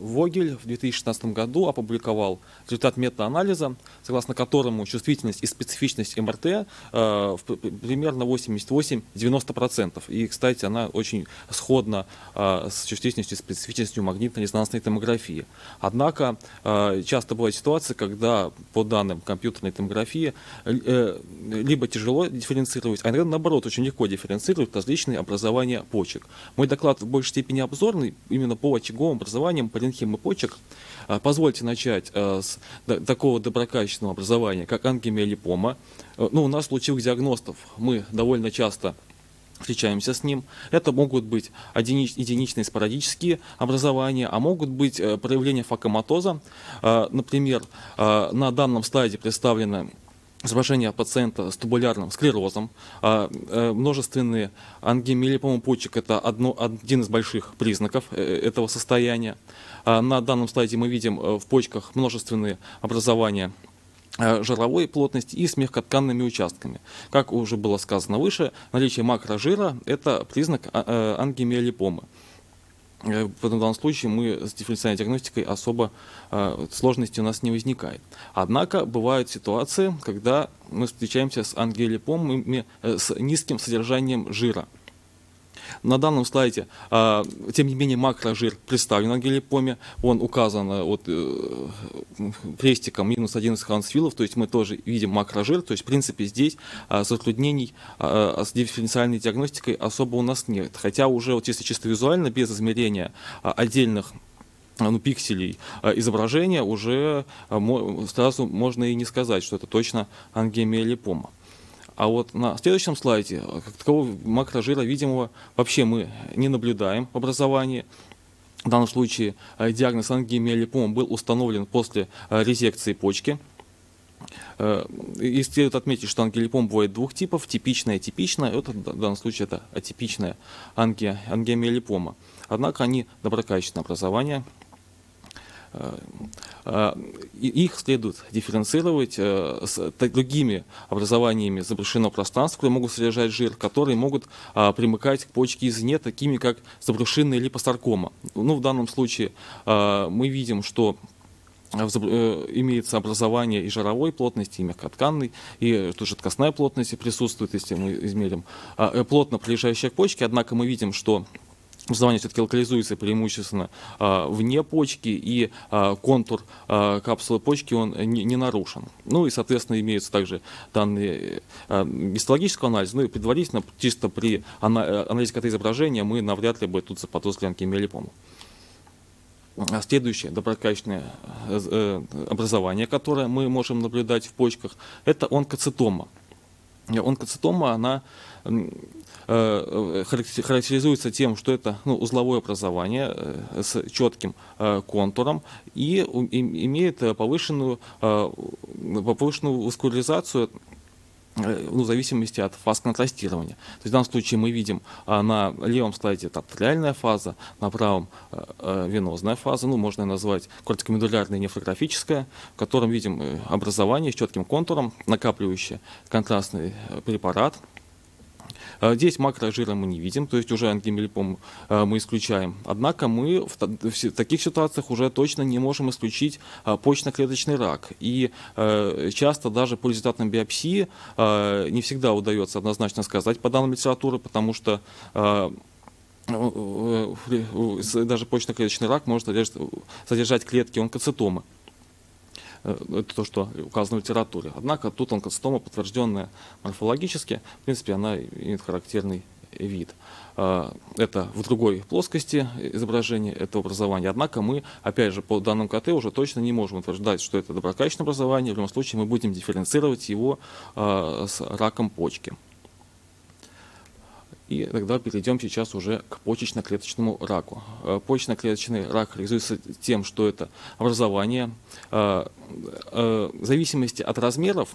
Вогель в 2016 году опубликовал результат метаанализа, согласно которому чувствительность и специфичность МРТ примерно 88–90%. И, кстати, она очень сходна с чувствительностью и специфичностью магнитно-резонансной томографии. Однако часто бывают ситуации, когда по данным компьютерной томографии либо тяжело дифференцировать, а иногда, наоборот, очень легко дифференцировать различные образования почек. Мой доклад в большей степени обзорный, именно по очаговым образованиям паренхимы почек. Позвольте начать с такого доброкачественного образования, как ангиомиолипома. Ну, у нас в лучевых диагностов мы довольно часто встречаемся с ним. Это могут быть единичные спорадические образования, а могут быть проявления факоматоза. Например, на данном слайде представлено изображение пациента с тубулярным склерозом. Множественные ангиомиолипомы почек – это один из больших признаков этого состояния. На данном слайде мы видим в почках множественные образования жировой плотности и с мягкотканными участками. Как уже было сказано выше, наличие макрожира – это признак ангиомиолипомы. В данном случае мы с дифференциальной диагностикой особо сложности у нас не возникает. Однако бывают ситуации, когда мы встречаемся с ангиомиолипомами с низким содержанием жира. На данном слайде, тем не менее, макрожир представлен в ангиомиолипоме. Он указан крестиком -11 Хансфилов, то есть мы тоже видим макрожир. То есть, в принципе, здесь затруднений с дифференциальной диагностикой особо у нас нет. Хотя уже чисто визуально, без измерения отдельных пикселей изображения, уже сразу можно и не сказать, что это точно ангиомиолипома. А вот на следующем слайде такого макрожира видимого вообще мы не наблюдаем в образовании. В данном случае диагноз ангиомиолипома был установлен после резекции почки. И следует отметить, что ангиомиолипом бывает двух типов: типичная и атипичная. Вот в данном случае это атипичная ангиомиолипома. Однако они доброкачественные образования. Их следует дифференцировать с другими образованиями забрюшинного пространства, которые могут содержать жир, которые могут примыкать к почке извне, такими как забрюшинная липосаркома. Ну, в данном случае мы видим, что имеется образование и жировой плотности, и мягкотканной, и жидкостная плотность присутствует, если мы измерим плотно прилежащие к почке. Однако мы видим, что образование все-таки локализуется преимущественно вне почки, и контур капсулы почки он не нарушен. Ну и, соответственно, имеются также данные гистологического анализа, ну и предварительно, чисто при анализе КТ-изображения, мы навряд ли бы тут заподозрили ангиомиолипому. Следующее доброкачественное образование, которое мы можем наблюдать в почках, это онкоцитома. Онкоцитома, она характеризуется тем, что это узловое образование с четким контуром и имеет повышенную васкуляризацию в зависимости от фаз контрастирования. То есть в данном случае мы видим на левом слайде артериальная фаза, на правом венозная фаза, можно назвать кортикомедулярная и нефрографическая, в котором видим образование с четким контуром, накапливающий контрастный препарат. Здесь макрожира мы не видим, то есть уже ангиомиолипом мы исключаем. Однако мы в таких ситуациях уже точно не можем исключить почечно-клеточный рак. И часто даже по результатам биопсии не всегда удается однозначно сказать по данным литературы, потому что даже почечно-клеточный рак может содержать клетки онкоцитомы. Это то, что указано в литературе. Однако тут онкоцитома, подтвержденная морфологически, в принципе, она имеет характерный вид. Это в другой плоскости изображение этого образования. Однако мы, опять же, по данным КТ уже точно не можем утверждать, что это доброкачественное образование. В любом случае мы будем дифференцировать его с раком почки. И тогда перейдем сейчас уже к почечно-клеточному раку. Почечно-клеточный рак характеризуется тем, что это образование в зависимости от размеров.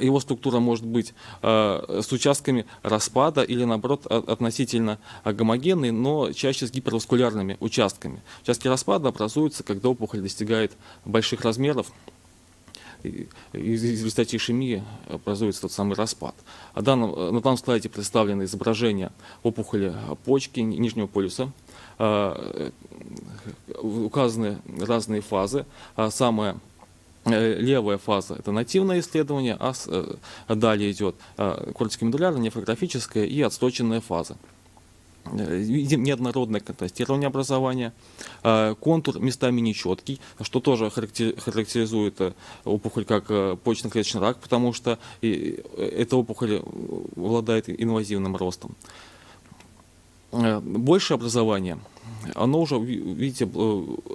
Его структура может быть с участками распада или, наоборот, относительно гомогенной, но чаще с гиперваскулярными участками. Участки распада образуются, когда опухоль достигает больших размеров. Из результата ишемии образуется тот самый распад. На данном слайде представлено изображение опухоли почки нижнего полюса. указаны разные фазы. Самая левая фаза – это нативное исследование, а далее идет кортикомедулярная, нефрографическая и отсроченная фаза. Неоднородное контрастирование образования, контур местами нечеткий, что тоже характеризует опухоль как почечно-клеточный рак, потому что эта опухоль обладает инвазивным ростом. Большее образование, оно уже, видите,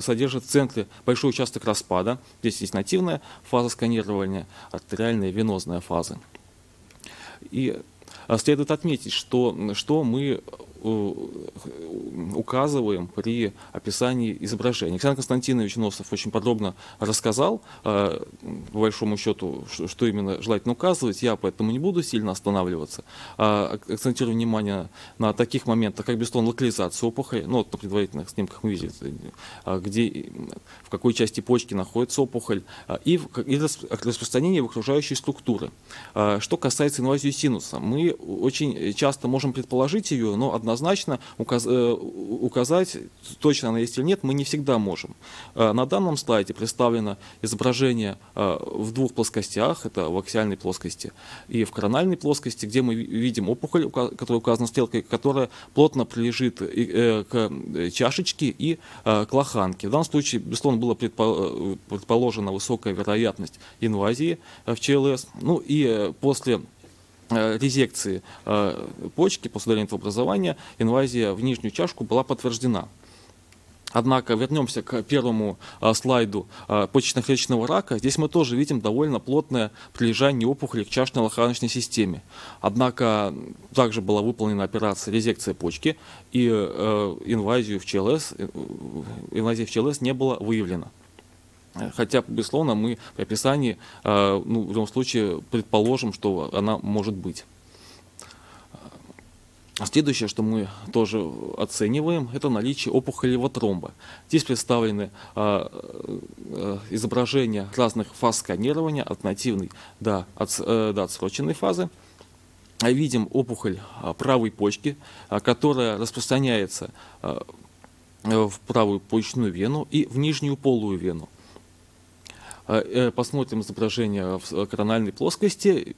содержит в центре большой участок распада. Здесь есть нативная фаза сканирования, артериальная и венозная фазы. И следует отметить, что мы указываем при описании изображения. Александр Константинович Носов очень подробно рассказал, по большому счету, что именно желательно указывать. Я поэтому не буду сильно останавливаться. Акцентирую внимание на таких моментах, как, безусловно, локализация опухоли. Ну, вот на предварительных снимках мы видели, где, в какой части почки находится опухоль, и распространение в окружающей структуры. Что касается инвазии синуса, мы очень часто можем предположить ее, но однозначно указать, точно она есть или нет, мы не всегда можем. На данном слайде представлено изображение в двух плоскостях, это в аксиальной плоскости и в корональной плоскости, где мы видим опухоль, которая указана стрелкой, которая плотно прилежит к чашечке и к лоханке. В данном случае, безусловно, была предположена высокая вероятность инвазии в ЧЛС. Ну и после резекции почки, после удаления этого образования, инвазия в нижнюю чашку была подтверждена. Однако вернемся к первому слайду почечно-клеточного рака. Здесь мы тоже видим довольно плотное прилежание опухоли к чашечно-лоханочной системе. Однако также была выполнена операция резекция почки, и инвазия в ЧЛС не была выявлена. Хотя, безусловно, мы при описании, в любом случае, предположим, что она может быть. Следующее, что мы тоже оцениваем, это наличие опухолевого тромба. Здесь представлены изображения разных фаз сканирования, от нативной до отсроченной фазы. Видим опухоль правой почки, которая распространяется в правую почечную вену и в нижнюю полую вену. Посмотрим изображение в корональной плоскости,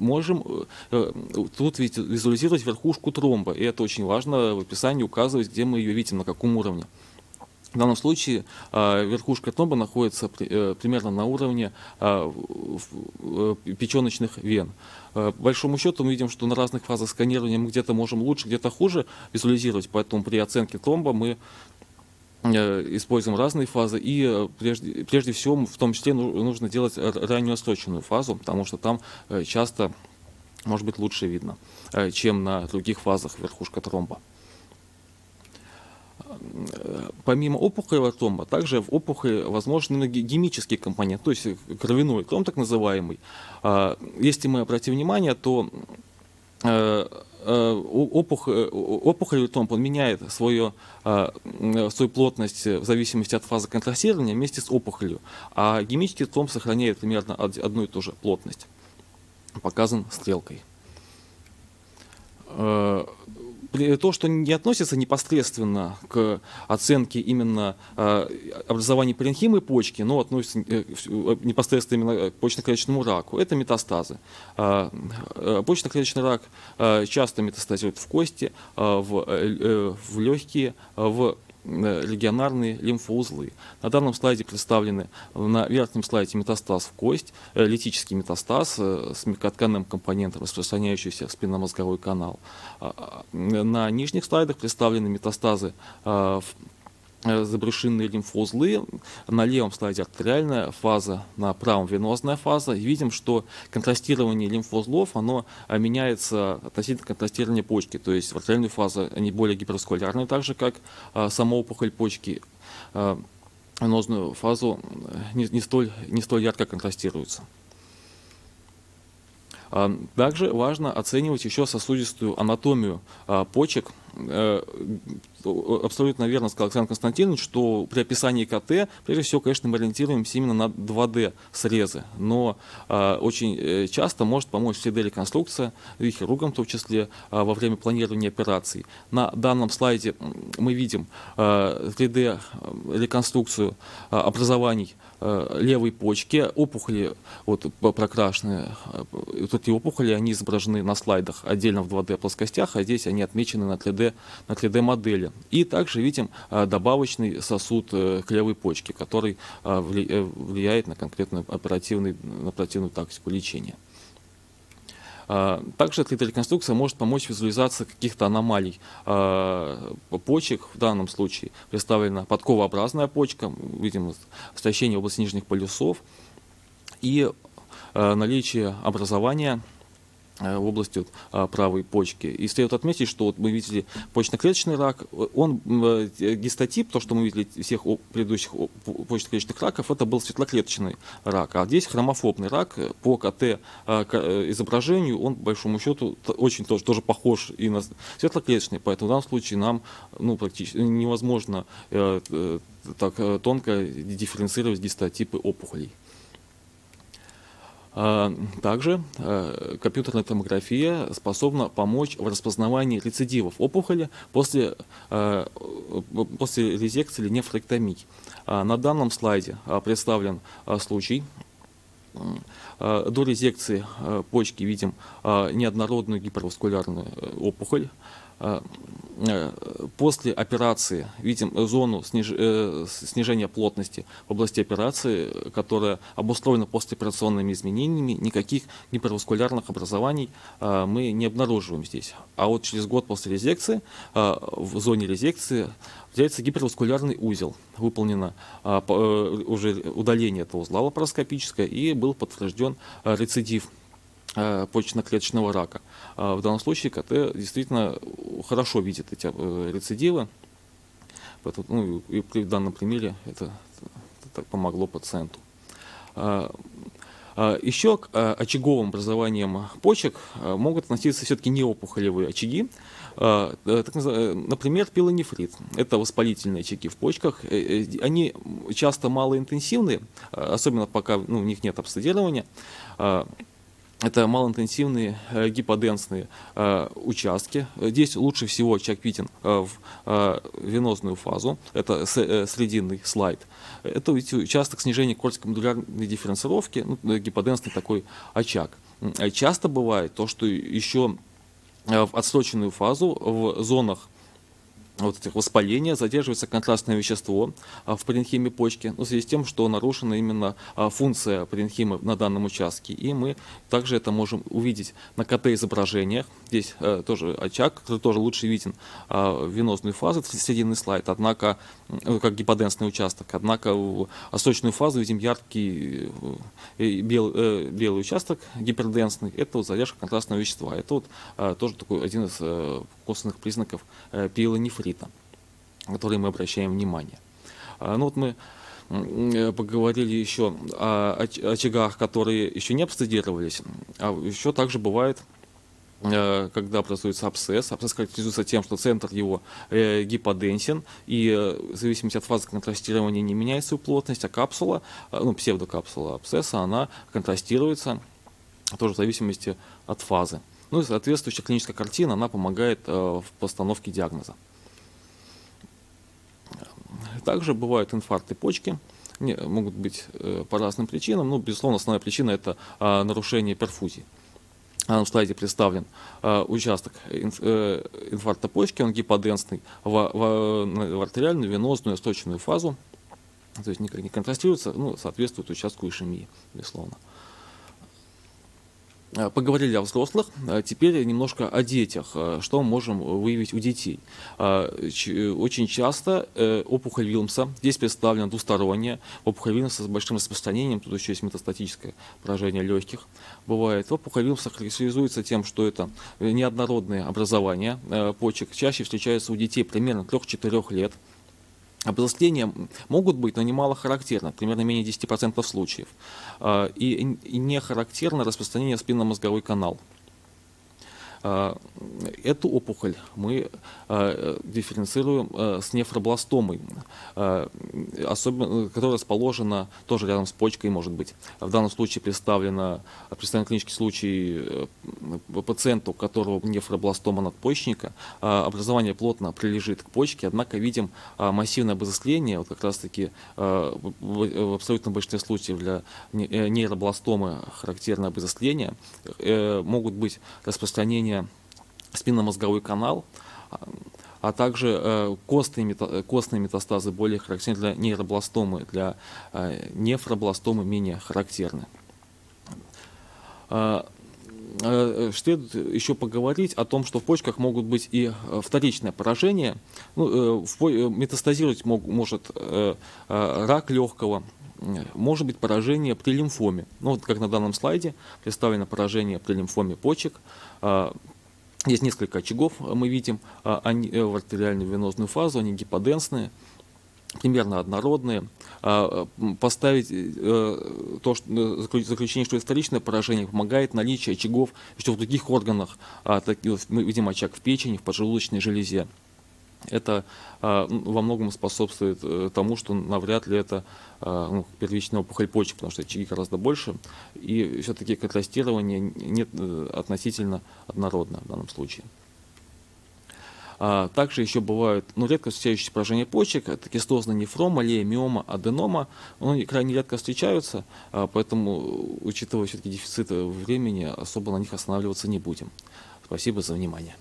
можем тут визуализировать верхушку тромба. И это очень важно в описании указывать, где мы ее видим, на каком уровне. В данном случае верхушка тромба находится примерно на уровне печеночных вен. По большому счету мы видим, что на разных фазах сканирования мы где-то можем лучше, где-то хуже визуализировать, поэтому при оценке тромба мы используем разные фазы, и прежде всего, в том числе, нужно делать раннюю отсроченную фазу, потому что там часто, может быть, лучше видно, чем на других фазах верхушка тромба. Помимо опухолевого тромба, также в опухоли возможен гемический компонент, то есть кровяной тромб, так называемый. Если мы обратим внимание, то опухолевый тромб меняет свою плотность в зависимости от фазы контрастирования вместе с опухолью, а гемический тромб сохраняет примерно одну и ту же плотность, показан стрелкой. То, что не относится непосредственно к оценке именно образования паренхимы почки, но относится непосредственно именно к почечно-клеточному раку, это метастазы. Почечно-клеточный рак часто метастазирует в кости, в легкие, в регионарные лимфоузлы. На данном слайде представлены на верхнем слайде метастаз в кость, литический метастаз с мягкотканным компонентом, распространяющийся в спинномозговой канал. На нижних слайдах представлены метастазы в забрюшинные лимфоузлы, на левом слайде артериальная фаза, на правом венозная фаза. И видим, что контрастирование лимфоузлов оно меняется относительно контрастирования почки, то есть в артериальную фазу они более гиперскулярные, так же как сама опухоль почки, венозную фазу не столь ярко контрастируется. Также важно оценивать еще сосудистую анатомию почек. Абсолютно верно сказал Александр Константинович, что при описании КТ, прежде всего, конечно, мы ориентируемся именно на 2D-срезы, но очень часто может помочь 3D-реконструкция, и хирургам в том числе, во время планирования операций. На данном слайде мы видим 3D-реконструкцию образований левой почки, опухоли, вот прокрашенные, тут и опухоли, они изображены на слайдах отдельно в 2D-плоскостях, а здесь они отмечены на 3D-модели. И также видим добавочный сосуд к левой почке, который влияет на конкретную оперативную тактику лечения. Также 3D-реконструкция может помочь в визуализации каких-то аномалий почек. В данном случае представлена подковообразная почка, видим истощение в области нижних полюсов и наличие образования в области правой почки. И следует отметить, что мы видели почечно-клеточный рак, он гистотип, то, что мы видели всех предыдущих почечно-клеточных раков, это был светлоклеточный рак, а здесь хромофобный рак по КТ-изображению, он, по большому счету, очень тоже похож и на светлоклеточный, поэтому в данном случае нам практически невозможно так тонко дифференцировать гистотипы опухолей. Также компьютерная томография способна помочь в распознавании рецидивов опухоли после резекции или нефректомии. На данном слайде представлен случай. До резекции почки видим неоднородную гиперваскулярную опухоль. После операции видим зону снижения плотности в области операции, которая обусловлена послеоперационными изменениями. Никаких гиперваскулярных образований мы не обнаруживаем здесь. А вот через год после резекции в зоне резекции взяется гиперваскулярный узел. Выполнено уже удаление этого узла лапароскопическое и был подтвержден рецидив почечно-клеточного рака. В данном случае КТ действительно хорошо видит эти рецидивы. Поэтому, и при данном примере это помогло пациенту. Еще к очаговым образованиям почек могут относиться все-таки не опухолевые очаги. Например, пилонефрит. Это воспалительные очаги в почках. Они часто малоинтенсивные, особенно пока у них нет обстудирования. Это малоинтенсивные гиподенсные участки. Здесь лучше всего очаг виден в венозную фазу. Это срединный слайд. Это участок снижения кортикомедулярной дифференцировки, гиподенсный такой очаг. Часто бывает то, что еще в отсроченную фазу в зонах этих воспаления задерживается контрастное вещество в паренхиме почки, в связи с тем, что нарушена именно функция паренхимы на данном участке. И мы также это можем увидеть на КТ-изображениях. Здесь тоже очаг, который тоже лучше виден в венозную фазу, это срединный слайд, однако, как гиподенсный участок. Однако в отсрочную фазу видим яркий белый участок гиперденсный, это задержка контрастного вещества. Это тоже такой один из косвенных признаков пиелонефрита, на которые мы обращаем внимание. Мы поговорили еще о очагах, которые еще не обстудировались, а еще также бывает, когда образуется абсцесс. Абсцесс характеризуется тем, что центр его гиподенсен, и в зависимости от фазы контрастирования не меняется его плотность, а капсула, псевдокапсула абсцесса, она контрастируется тоже в зависимости от фазы. И соответствующая клиническая картина, она помогает в постановке диагноза. Также бывают инфаркты почки, могут быть по разным причинам, безусловно, основная причина – это нарушение перфузии. На слайде представлен участок инфаркта почки, он гиподенсный, в артериальную, венозную, отсроченную фазу, то есть никак не контрастируется, соответствует участку ишемии, безусловно. Поговорили о взрослых, теперь немножко о детях, что мы можем выявить у детей. Очень часто опухоль Вильмса, здесь представлена двусторонняя, опухоль Вильмса с большим распространением, тут еще есть метастатическое поражение легких, бывает. Опухоль Вильмса характеризуется тем, что это неоднородные образования почек, чаще встречаются у детей примерно 3-4 лет. Обзросления могут быть, но немало характерно, примерно менее 10% случаев. И не характерно распространение в спинномозговой канал. Эту опухоль мы дифференцируем с нефробластомой, которая расположена тоже рядом с почкой, может быть. В данном случае представлен клинический случай пациенту, у которого нефробластома надпочечника. Образование плотно прилежит к почке, однако видим массивное обозысление, вот как раз-таки в абсолютном большинстве случаев для нейробластомы характерное обозысление. Могут быть распространения спинномозговой канал, а также костные метастазы более характерны для нейробластомы, для нефробластомы менее характерны. Следует еще поговорить о том, что в почках могут быть и вторичное поражение. Метастазировать может рак легкого, может быть поражение при лимфоме. Ну, вот как на данном слайде представлено поражение при лимфоме почек. Есть несколько очагов, мы видим, они в артериальную венозную фазу, они гиподенсные, примерно однородные. Поставить то заключение, что это вторичное поражение, помогает наличие очагов еще в других органах. Мы видим очаг в печени, в поджелудочной железе. Это во многом способствует тому, что навряд ли это первичная опухоль почек, потому что очаги гораздо больше, и все-таки контрастирование нет, относительно однородно в данном случае. Также еще бывают редко встречающиеся поражения почек, это кистозный нефром, аллея, миома, аденома. Они крайне редко встречаются, поэтому, учитывая все-таки дефицит времени, особо на них останавливаться не будем. Спасибо за внимание.